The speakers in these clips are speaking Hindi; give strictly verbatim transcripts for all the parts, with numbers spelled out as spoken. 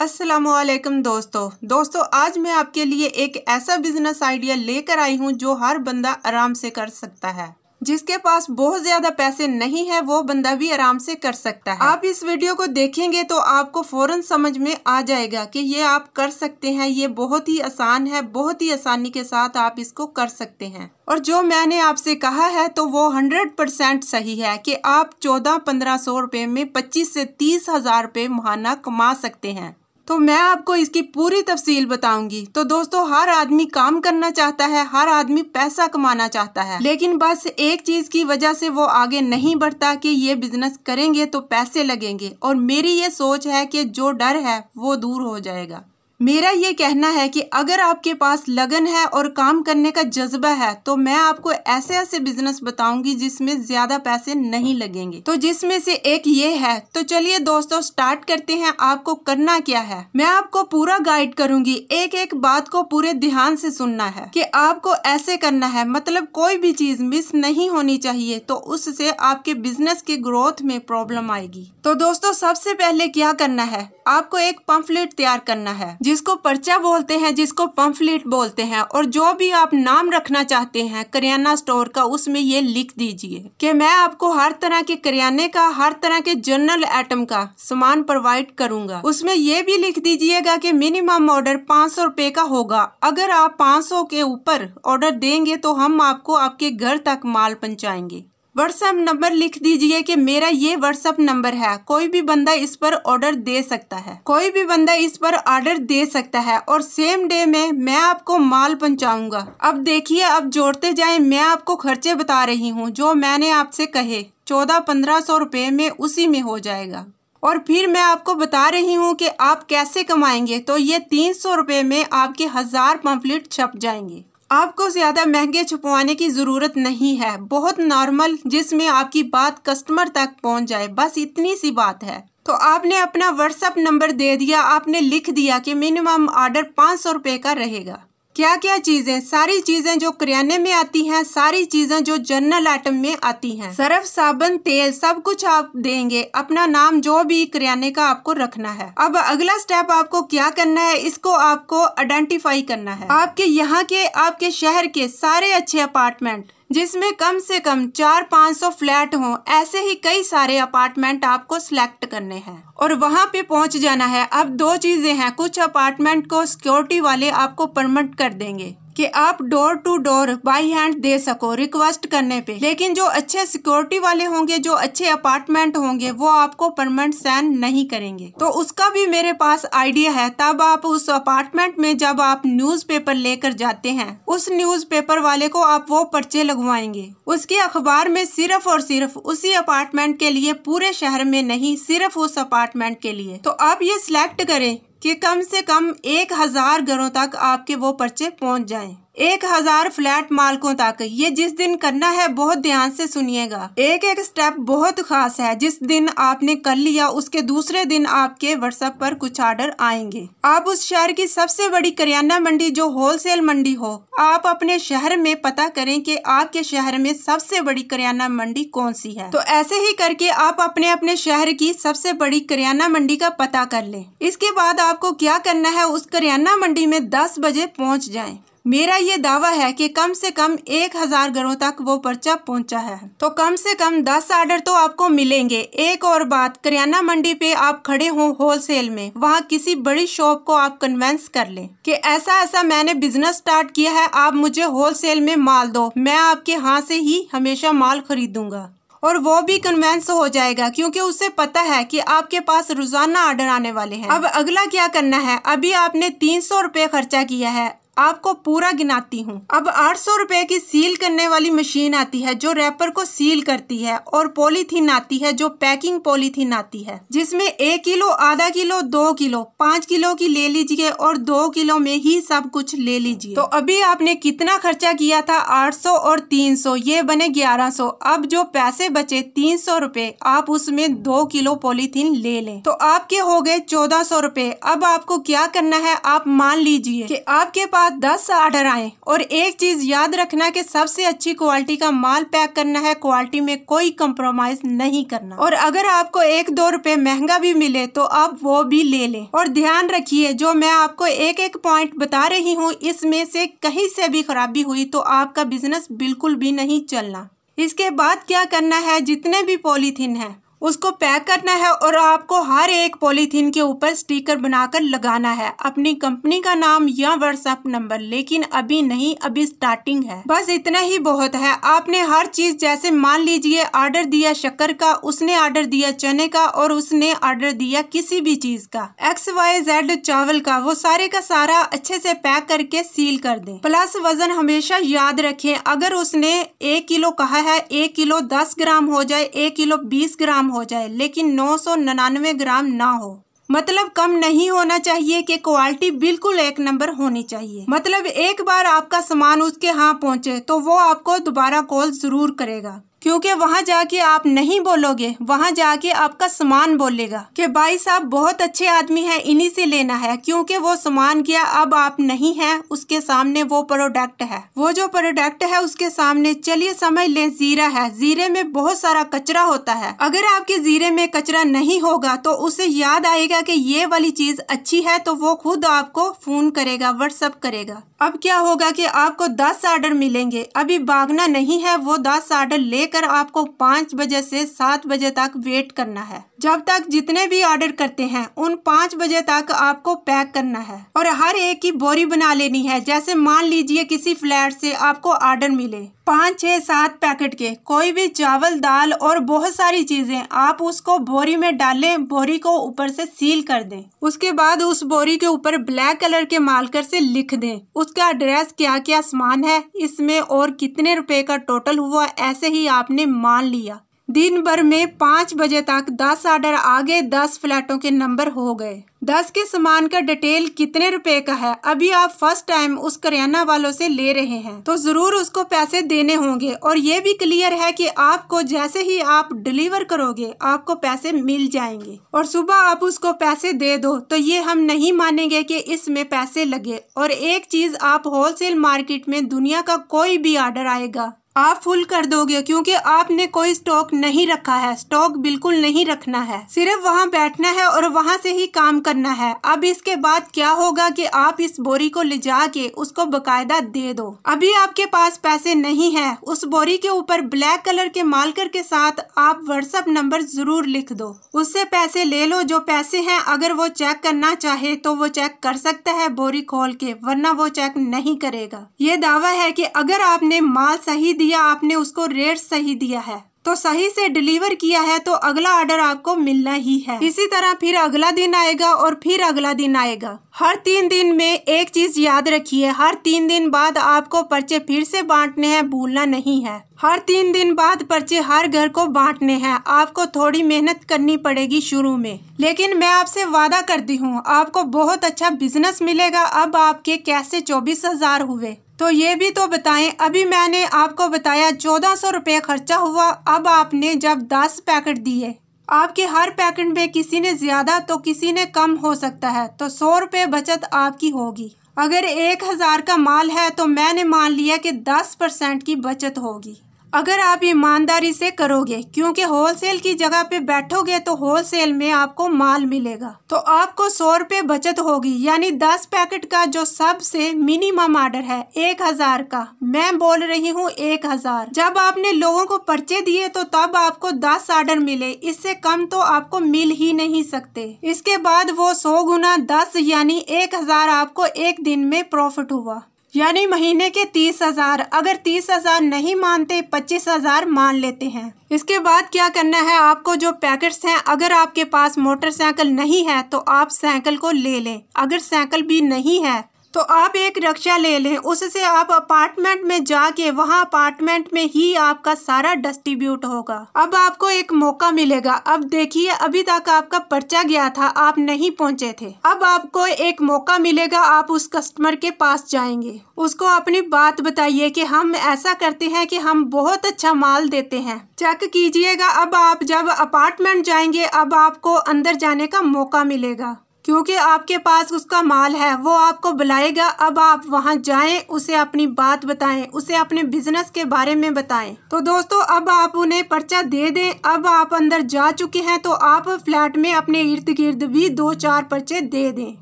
अस्सलामुअलैकुम दोस्तों दोस्तों आज मैं आपके लिए एक ऐसा बिज़नेस आइडिया लेकर आई हूँ जो हर बंदा आराम से कर सकता है। जिसके पास बहुत ज़्यादा पैसे नहीं है वो बंदा भी आराम से कर सकता है। आप इस वीडियो को देखेंगे तो आपको फ़ौरन समझ में आ जाएगा कि ये आप कर सकते हैं। ये बहुत ही आसान है, बहुत ही आसानी के साथ आप इसको कर सकते हैं। और जो मैंने आपसे कहा है तो वो सौ परसेंट सही है कि आप चौदह पंद्रह सौ रुपये में पच्चीस से तीस हज़ार रुपये महाना कमा सकते हैं। तो मैं आपको इसकी पूरी तफसील बताऊंगी। तो दोस्तों हर आदमी काम करना चाहता है, हर आदमी पैसा कमाना चाहता है, लेकिन बस एक चीज़ की वजह से वो आगे नहीं बढ़ता कि ये बिजनेस करेंगे तो पैसे लगेंगे। और मेरी ये सोच है कि जो डर है वो दूर हो जाएगा। मेरा ये कहना है कि अगर आपके पास लगन है और काम करने का जज्बा है तो मैं आपको ऐसे ऐसे बिजनेस बताऊंगी जिसमें ज़्यादा पैसे नहीं लगेंगे। तो जिसमें से एक ये है। तो चलिए दोस्तों स्टार्ट करते हैं। आपको करना क्या है मैं आपको पूरा गाइड करूंगी। एक एक बात को पूरे ध्यान से सुनना है कि आपको ऐसे करना है, मतलब कोई भी चीज़ मिस नहीं होनी चाहिए, तो उससे आपके बिजनेस के ग्रोथ में प्रॉब्लम आएगी। तो दोस्तों सबसे पहले क्या करना है, आपको एक पंफलेट तैयार करना है जिसको पर्चा बोलते हैं, जिसको पंफलेट बोलते हैं, और जो भी आप नाम रखना चाहते हैं करियाना स्टोर का उसमें ये लिख दीजिए कि मैं आपको हर तरह के करियाने का, हर तरह के जनरल आइटम का सामान प्रोवाइड करूंगा। उसमें ये भी लिख दीजिएगा कि मिनिमम ऑर्डर पाँच सौ रुपये का होगा। अगर आप पाँच सौ के ऊपर ऑर्डर देंगे तो हम आपको आपके घर तक माल पहुँचाएंगे। व्हाट्सएप नंबर लिख दीजिए कि मेरा ये व्हाट्सएप नंबर है, कोई भी बंदा इस पर ऑर्डर दे सकता है, कोई भी बंदा इस पर ऑर्डर दे सकता है, और सेम डे में मैं आपको माल पहुंचाऊंगा। अब देखिए, अब जोड़ते जाएं। मैं आपको खर्चे बता रही हूं जो मैंने आपसे कहे, चौदह पंद्रह सौ रुपये में उसी में हो जाएगा। और फिर मैं आपको बता रही हूँ कि आप कैसे कमाएंगे। तो ये तीन सौ रुपये में आपके हज़ार पंपलेट छप जाएंगे। आपको ज़्यादा महंगे छुपवाने की ज़रूरत नहीं है, बहुत नॉर्मल जिसमें आपकी बात कस्टमर तक पहुंच जाए, बस इतनी सी बात है। तो आपने अपना व्हाट्सएप नंबर दे दिया, आपने लिख दिया कि मिनिमम ऑर्डर पाँच सौ रुपये का रहेगा। क्या क्या चीज़ें, सारी चीज़ें जो किराने में आती हैं, सारी चीज़ें जो जनरल आइटम में आती हैं, सर्फ, साबुन, तेल, सब कुछ आप देंगे। अपना नाम जो भी किराने का आपको रखना है। अब अगला स्टेप आपको क्या करना है, इसको आपको आइडेंटिफाई करना है। आपके यहाँ के, आपके शहर के सारे अच्छे अपार्टमेंट जिसमें कम से कम चार पाँच सौ फ्लैट हों, ऐसे ही कई सारे अपार्टमेंट आपको सिलेक्ट करने हैं और वहाँ पे पहुँच जाना है। अब दो चीज़ें हैं, कुछ अपार्टमेंट को सिक्योरिटी वाले आपको परमिट कर देंगे कि आप door to door by hand दे सको रिक्वेस्ट करने पे, लेकिन जो अच्छे सिक्योरिटी वाले होंगे, जो अच्छे अपार्टमेंट होंगे, वो आपको परमानेंट साइन नहीं करेंगे। तो उसका भी मेरे पास आइडिया है। तब आप उस अपार्टमेंट में जब आप न्यूज़पेपर लेकर जाते हैं, उस न्यूज़पेपर वाले को आप वो पर्चे लगवाएंगे। उसके अखबार में सिर्फ और सिर्फ उसी अपार्टमेंट के लिए, पूरे शहर में नहीं, सिर्फ उस अपार्टमेंट के लिए। तो आप ये सिलेक्ट करें कि कम से कम एक हज़ार घरों तक आपके वो पर्चे पहुंच जाएं, एक हज़ार फ्लैट मालकों तक। ये जिस दिन करना है बहुत ध्यान से सुनिएगा, एक एक स्टेप बहुत खास है। जिस दिन आपने कर लिया उसके दूसरे दिन आपके व्हाट्सएप पर कुछ ऑर्डर आएंगे। आप उस शहर की सबसे बड़ी करियाना मंडी, जो होलसेल मंडी हो, आप अपने शहर में पता करें कि आपके शहर में सबसे बड़ी करियाना मंडी कौन सी है। तो ऐसे ही करके आप अपने अपने शहर की सबसे बड़ी करियाना मंडी का पता कर लें। इसके बाद आपको क्या करना है, उस करियाना मंडी में दस बजे पहुँच जाए। मेरा ये दावा है कि कम से कम एक हज़ार घरों तक वो पर्चा पहुंचा है, तो कम से कम दस आर्डर तो आपको मिलेंगे। एक और बात, किराना मंडी पे आप खड़े हों होलसेल में, वहाँ किसी बड़ी शॉप को आप कन्वेंस कर लें कि ऐसा ऐसा मैंने बिजनेस स्टार्ट किया है, आप मुझे होलसेल में माल दो, मैं आपके यहाँ से ही हमेशा माल खरीदूंगा। और वो भी कन्वेंस हो जाएगा क्योंकि उसे पता है कि आपके पास रोजाना आर्डर आने वाले हैं। अब अगला क्या करना है, अभी आपने तीन सौ रुपये खर्चा किया है, आपको पूरा गिनाती हूँ। अब आठ सौ रुपये की सील करने वाली मशीन आती है जो रैपर को सील करती है, और पॉलीथीन आती है जो पैकिंग पॉलीथीन आती है, जिसमें एक किलो, आधा किलो, दो किलो, पाँच किलो की ले लीजिए और दो किलो में ही सब कुछ ले लीजिए। तो अभी आपने कितना खर्चा किया था, आठ सौ और तीन सौ, ये बने ग्यारह सौ। अब जो पैसे बचे तीन सौ रुपये, आप उसमें दो किलो पॉलीथीन ले लें, तो आपके हो गए चौदह सौ रुपये। अब आपको क्या करना है, आप मान लीजिए कि आपके पास साथ दस आर्डर आएँ। और एक चीज़ याद रखना कि सबसे अच्छी क्वालिटी का माल पैक करना है, क्वालिटी में कोई कंप्रोमाइज़ नहीं करना। और अगर आपको एक दो रुपये महंगा भी मिले तो आप वो भी ले लें। और ध्यान रखिए, जो मैं आपको एक एक पॉइंट बता रही हूँ, इसमें से कहीं से भी खराबी हुई तो आपका बिजनेस बिल्कुल भी नहीं चलना। इसके बाद क्या करना है, जितने भी पॉलीथीन हैं उसको पैक करना है और आपको हर एक पॉलीथीन के ऊपर स्टिकर बनाकर लगाना है, अपनी कंपनी का नाम या व्हाट्सएप नंबर। लेकिन अभी नहीं, अभी स्टार्टिंग है, बस इतना ही बहुत है। आपने हर चीज़, जैसे मान लीजिए ऑर्डर दिया शक्कर का, उसने ऑर्डर दिया चने का, और उसने ऑर्डर दिया किसी भी चीज़ का, एक्स वाई जेड चावल का, वो सारे का सारा अच्छे से पैक करके सील कर दें। प्लस वजन हमेशा याद रखें, अगर उसने एक किलो कहा है, एक किलो दस ग्राम हो जाए, एक किलो बीस ग्राम हो जाए, लेकिन नौ सौ निन्यानवे ग्राम ना हो। मतलब कम नहीं होना चाहिए कि क्वालिटी बिल्कुल एक नंबर होनी चाहिए। मतलब एक बार आपका सामान उसके हाथ पहुंचे तो वो आपको दोबारा कॉल जरूर करेगा, क्योंकि वहाँ जाके आप नहीं बोलोगे, वहाँ जाके आपका सामान बोलेगा कि भाई साहब बहुत अच्छे आदमी हैं, इन्हीं से लेना है, क्योंकि वो सामान गया, अब आप नहीं हैं उसके सामने, वो प्रोडक्ट है, वो जो प्रोडक्ट है उसके सामने। चलिए समझ लें जीरा है, जीरे में बहुत सारा कचरा होता है। अगर आपके जीरे में कचरा नहीं होगा तो उसे याद आएगा कि ये वाली चीज़ अच्छी है, तो वो खुद आपको फ़ोन करेगा, व्हाट्सअप करेगा। अब क्या होगा कि आपको दस ऑर्डर मिलेंगे, अभी भागना नहीं है, वो दस ऑर्डर लेकर आपको पाँच बजे से सात बजे तक वेट करना है। जब तक जितने भी ऑर्डर करते हैं उन पाँच बजे तक आपको पैक करना है और हर एक की बोरी बना लेनी है। जैसे मान लीजिए किसी फ्लैट से आपको ऑर्डर मिले पाँच छः सात पैकेट के, कोई भी चावल, दाल और बहुत सारी चीज़ें, आप उसको बोरी में डालें, बोरी को ऊपर से सील कर दें। उसके बाद उस बोरी के ऊपर ब्लैक कलर के मार्कर से लिख दें उसका एड्रेस, क्या क्या सामान है इसमें और कितने रुपए का टोटल हुआ। ऐसे ही आपने मान लिया, दिन भर में पाँच बजे तक दस ऑर्डर आ गए, दस फ्लैटों के नंबर हो गए, दस के सामान का डिटेल कितने रुपए का है। अभी आप फर्स्ट टाइम उस करियाना वालों से ले रहे हैं तो ज़रूर उसको पैसे देने होंगे। और ये भी क्लियर है कि आपको जैसे ही आप डिलीवर करोगे आपको पैसे मिल जाएंगे, और सुबह आप उसको पैसे दे दो तो ये हम नहीं मानेंगे कि इसमें पैसे लगे। और एक चीज़, आप होलसेल मार्केट में दुनिया का कोई भी ऑर्डर आएगा आप फुल कर दोगे, क्योंकि आपने कोई स्टॉक नहीं रखा है। स्टॉक बिल्कुल नहीं रखना है, सिर्फ वहाँ बैठना है और वहाँ से ही काम करना है। अब इसके बाद क्या होगा कि आप इस बोरी को ले जाके उसको बकायदा दे दो। अभी आपके पास पैसे नहीं हैं, उस बोरी के ऊपर ब्लैक कलर के मार्कर के साथ आप व्हाट्सएप नंबर जरूर लिख दो, उससे पैसे ले लो। जो पैसे हैं अगर वो चेक करना चाहे तो वो चेक कर सकता है बोरी खोल के, वरना वो चेक नहीं करेगा। ये दावा है कि अगर आपने माल सही या आपने उसको रेट सही दिया है तो सही से डिलीवर किया है तो अगला ऑर्डर आपको मिलना ही है। इसी तरह फिर अगला दिन आएगा और फिर अगला दिन आएगा। हर तीन दिन में एक चीज याद रखिए, हर तीन दिन बाद आपको पर्चे फिर से बांटने हैं, भूलना नहीं है। हर तीन दिन बाद पर्चे हर घर को बांटने हैं। आपको थोड़ी मेहनत करनी पड़ेगी शुरू में, लेकिन मैं आपसे वादा करती हूँ आपको बहुत अच्छा बिजनेस मिलेगा। अब आपके कैसे चौबीस हजार हुए तो ये भी तो बताएं। अभी मैंने आपको बताया चौदह सौ रुपये खर्चा हुआ। अब आपने जब दस पैकेट दिए, आपके हर पैकेट में किसी ने ज़्यादा तो किसी ने कम हो सकता है, तो सौ रुपये बचत आपकी होगी। अगर एक हज़ार का माल है तो मैंने मान लिया कि दस परसेंट की बचत होगी, अगर आप ईमानदारी से करोगे। क्योंकि होलसेल की जगह पे बैठोगे तो होलसेल में आपको माल मिलेगा, तो आपको सौ रुपये बचत होगी। यानी दस पैकेट का जो सबसे मिनिमम ऑर्डर है एक हज़ार का, मैं बोल रही हूँ एक हज़ार। जब आपने लोगों को पर्चे दिए तो तब आपको दस ऑर्डर मिले, इससे कम तो आपको मिल ही नहीं सकते। इसके बाद वो सौ गुना दस यानी एक हज़ार आपको एक दिन में प्रॉफिट हुआ, यानी महीने के तीस हजार। अगर तीस हजार नहीं मानते पच्चीस हजार मान लेते हैं। इसके बाद क्या करना है, आपको जो पैकेट्स हैं, अगर आपके पास मोटरसाइकिल नहीं है तो आप साइकिल को ले लें, अगर साइकिल भी नहीं है तो आप एक रिक्शा ले लें, उससे आप अपार्टमेंट में जाके वहाँ अपार्टमेंट में ही आपका सारा डिस्ट्रीब्यूट होगा। अब आपको एक मौका मिलेगा। अब देखिए, अभी तक आपका पर्चा गया था, आप नहीं पहुँचे थे, अब आपको एक मौका मिलेगा। आप उस कस्टमर के पास जाएंगे, उसको अपनी बात बताइए कि हम ऐसा करते हैं कि हम बहुत अच्छा माल देते हैं, चेक कीजिएगा। अब आप जब अपार्टमेंट जाएंगे, अब आपको अंदर जाने का मौका मिलेगा क्योंकि आपके पास उसका माल है, वो आपको बुलाएगा। अब आप वहां जाएं, उसे अपनी बात बताएं, उसे अपने बिजनेस के बारे में बताएं। तो दोस्तों अब आप उन्हें पर्चा दे दें। अब आप अंदर जा चुके हैं तो आप फ्लैट में अपने इर्द गिर्द भी दो चार पर्चे दे दें,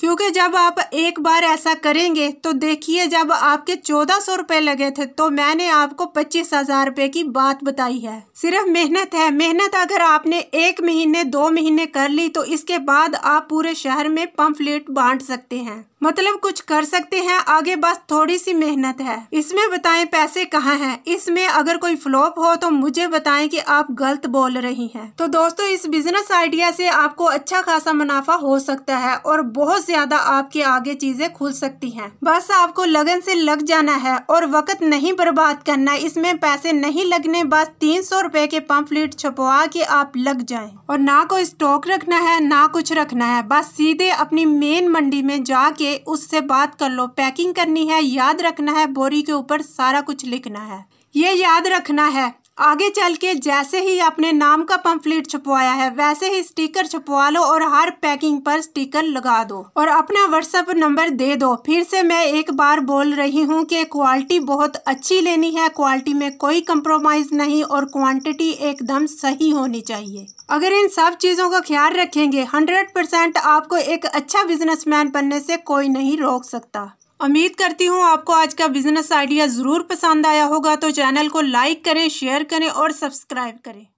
क्योंकि जब आप एक बार ऐसा करेंगे तो देखिए जब आपके चौदह सौ रुपये लगे थे तो मैंने आपको पच्चीस हजार रुपये की बात बताई है। सिर्फ मेहनत है, मेहनत अगर आपने एक महीने दो महीने कर ली तो इसके बाद आप पूरे शहर में पंफलेट बांट सकते हैं, मतलब कुछ कर सकते हैं। आगे बस थोड़ी सी मेहनत है। इसमें बताएं पैसे कहाँ हैं। इसमें अगर कोई फ्लॉप हो तो मुझे बताएं कि आप गलत बोल रही हैं। तो दोस्तों इस बिजनेस आइडिया से आपको अच्छा खासा मुनाफा हो सकता है और बहुत ज्यादा आपके आगे चीजें खुल सकती हैं। बस आपको लगन से लग जाना है और वक्त नहीं बर्बाद करना। इसमें पैसे नहीं लगने, बस तीन सौ रुपए के पंफलेट छपवा के आप लग जाएं और ना कोई स्टॉक रखना है ना कुछ रखना है। बस सीधे अपनी मेन मंडी में जाके उससे बात कर लो। पैकिंग करनी है, याद रखना है, बोरी के ऊपर सारा कुछ लिखना है, ये याद रखना है। आगे चल के जैसे ही अपने नाम का पंफलेट छपवाया है वैसे ही स्टिकर छपवा लो और हर पैकिंग पर स्टिकर लगा दो और अपना व्हाट्सएप नंबर दे दो। फिर से मैं एक बार बोल रही हूँ कि क्वालिटी बहुत अच्छी लेनी है, क्वालिटी में कोई कंप्रोमाइज नहीं और क्वांटिटी एकदम सही होनी चाहिए। अगर इन सब चीज़ों का ख्याल रखेंगे हंड्रेड परसेंट आपको एक अच्छा बिजनेसमैन बनने से कोई नहीं रोक सकता। उम्मीद करती हूँ आपको आज का बिजनेस आइडिया ज़रूर पसंद आया होगा। तो चैनल को लाइक करें, शेयर करें और सब्सक्राइब करें।